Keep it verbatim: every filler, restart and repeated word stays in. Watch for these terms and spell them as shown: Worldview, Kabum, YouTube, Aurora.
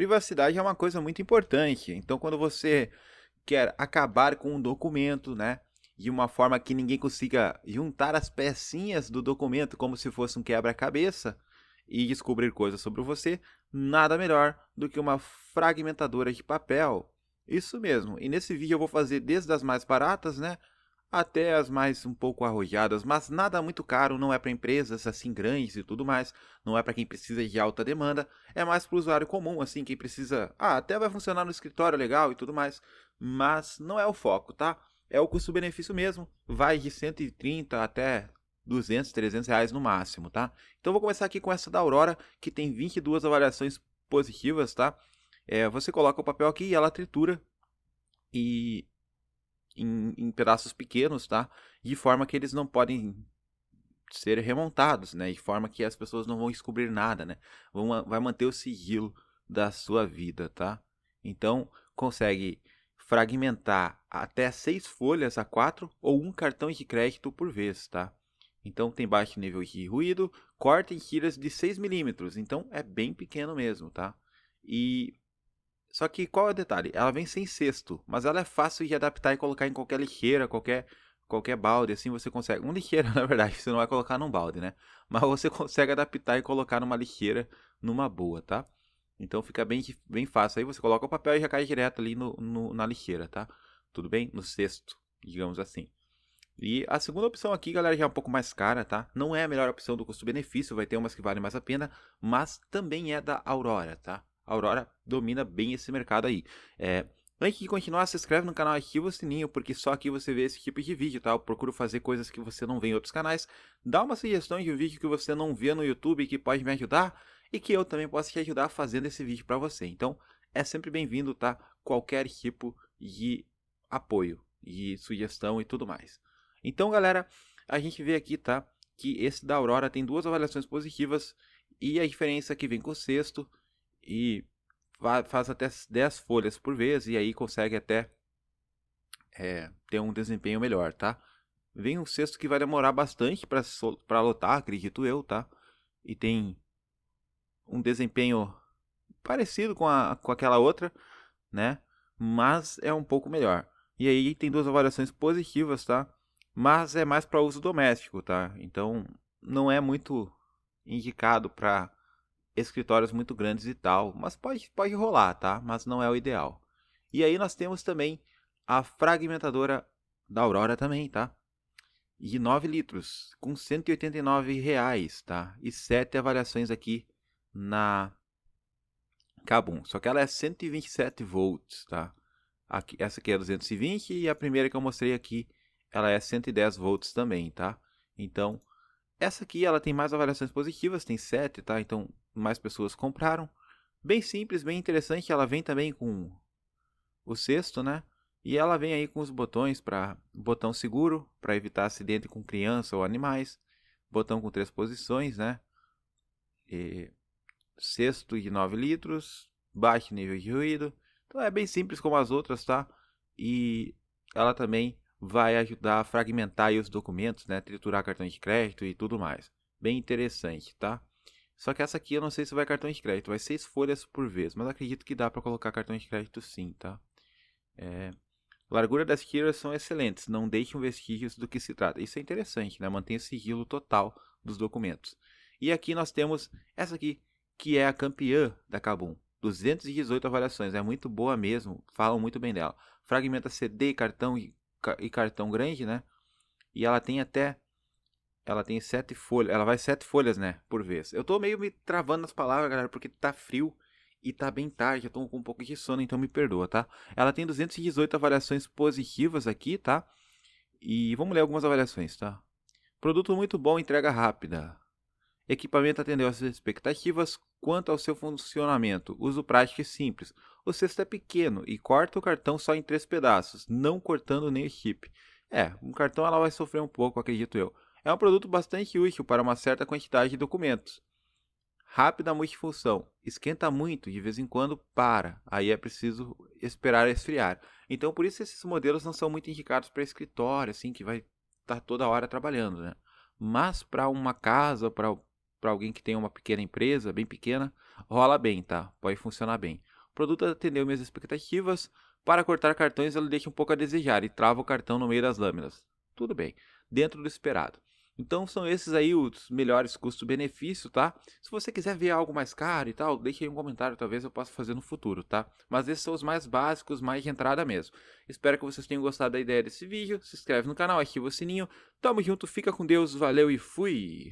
Privacidade é uma coisa muito importante. Então, quando você quer acabar com um documento, né, de uma forma que ninguém consiga juntar as pecinhas do documento como se fosse um quebra-cabeça e descobrir coisas sobre você, nada melhor do que uma fragmentadora de papel. Isso mesmo. E nesse vídeo eu vou fazer desde as mais baratas, né, até as mais um pouco arrojadas, mas nada muito caro, não é para empresas assim grandes e tudo mais, não é para quem precisa de alta demanda, é mais para o usuário comum, assim, quem precisa, ah, até vai funcionar no escritório legal e tudo mais, mas não é o foco, tá? É o custo-benefício mesmo, vai de cento e trinta até duzentos, trezentos reais no máximo, tá? Então vou começar aqui com essa da Aurora, que tem vinte e duas avaliações positivas, tá? É, você coloca o papel aqui e ela tritura e... Em, em pedaços pequenos, tá? De forma que eles não podem ser remontados, né? De forma que as pessoas não vão descobrir nada, né? Vão, vai manter o sigilo da sua vida, tá? Então, consegue fragmentar até seis folhas a quatro ou um cartão de crédito por vez, tá? Então, tem baixo nível de ruído, corta em tiras de seis milímetros. Então, é bem pequeno mesmo, tá? E... Só que qual é o detalhe? Ela vem sem cesto, mas ela é fácil de adaptar e colocar em qualquer lixeira, qualquer, qualquer balde, assim você consegue... Um lixeira, na verdade, você não vai colocar num balde, né? Mas você consegue adaptar e colocar numa lixeira numa boa, tá? Então fica bem, bem fácil. Aí você coloca o papel e já cai direto ali no, no, na lixeira, tá? Tudo bem? No cesto, digamos assim. E a segunda opção aqui, galera, já é um pouco mais cara, tá? Não é a melhor opção do custo-benefício, vai ter umas que valem mais a pena, mas também é da Aurora, tá? A Aurora domina bem esse mercado aí. É, antes de continuar, se inscreve no canal, ativa o sininho, porque só aqui você vê esse tipo de vídeo, tá? Eu procuro fazer coisas que você não vê em outros canais. Dá uma sugestão de um vídeo que você não vê no YouTube que pode me ajudar e que eu também posso te ajudar fazendo esse vídeo para você. Então, é sempre bem-vindo, tá? Qualquer tipo de apoio, de sugestão e tudo mais. Então, galera, a gente vê aqui, tá? Que esse da Aurora tem duas avaliações positivas e a diferença que vem com o sexto. E faz até dez folhas por vez e aí consegue até é, ter um desempenho melhor, tá? Vem um cesto que vai demorar bastante para para lotar, acredito eu, tá? E tem um desempenho parecido com, a, com aquela outra, né? Mas é um pouco melhor. E aí tem duas avaliações positivas, tá? Mas é mais para uso doméstico, tá? Então não é muito indicado para... escritórios muito grandes e tal, mas pode, pode rolar, tá? Mas não é o ideal. E aí nós temos também a fragmentadora da Aurora também, tá? De nove litros, com cento e oitenta e nove reais, tá? E sete avaliações aqui na Kabum. Só que ela é cento e vinte e sete volts, tá? Aqui, essa aqui é duzentos e vinte e a primeira que eu mostrei aqui, ela é cento e dez volts também, tá? Então, essa aqui ela tem mais avaliações positivas, tem sete, tá? Então, mais pessoas compraram. Bem simples, bem interessante. Ela vem também com o cesto, né? E ela vem aí com os botões para botão seguro, para evitar acidente com criança ou animais. Botão com três posições, né? E... cesto de nove litros, baixo nível de ruído. Então é bem simples como as outras, tá? E ela também vai ajudar a fragmentar aí os documentos, né? Triturar cartão de crédito e tudo mais. Bem interessante, tá? Só que essa aqui eu não sei se vai cartão de crédito, vai seis folhas por vez, mas acredito que dá para colocar cartão de crédito sim, tá? É... Largura das tiras são excelentes, não deixam vestígios do que se trata. Isso é interessante, né? Mantém o sigilo total dos documentos. E aqui nós temos essa aqui, que é a campeã da Kabum. duzentas e dezoito avaliações, é muito boa mesmo, falam muito bem dela. Fragmenta C D, cartão e, e cartão grande, né? E ela tem até... Ela tem sete folhas, ela vai sete folhas, né, por vez. Eu tô meio me travando nas palavras, galera, porque tá frio e tá bem tarde, eu tô com um pouco de sono, então me perdoa, tá? Ela tem duzentas e dezoito avaliações positivas aqui, tá? E vamos ler algumas avaliações, tá? Produto muito bom, entrega rápida. Equipamento atendeu às expectativas quanto ao seu funcionamento. Uso prático e simples. O cesto é pequeno e corta o cartão só em três pedaços, não cortando nem o chip. É, um cartão ela vai sofrer um pouco, acredito eu. É um produto bastante útil para uma certa quantidade de documentos. Rápida multifunção. Esquenta muito e de vez em quando para. Aí é preciso esperar esfriar. Então por isso esses modelos não são muito indicados para escritório, assim, que vai estar tá toda hora trabalhando, né? Mas para uma casa, para alguém que tem uma pequena empresa, bem pequena, rola bem, tá? Pode funcionar bem. produto atendeu minhas expectativas. Para cortar cartões, ela deixa um pouco a desejar e trava o cartão no meio das lâminas. Tudo bem, dentro do esperado. Então são esses aí os melhores custo-benefício, tá? Se você quiser ver algo mais caro e tal, deixa aí um comentário, talvez eu possa fazer no futuro, tá? Mas esses são os mais básicos, mais de entrada mesmo. Espero que vocês tenham gostado da ideia desse vídeo. Se inscreve no canal, ativa o sininho. Tamo junto, fica com Deus, valeu e fui!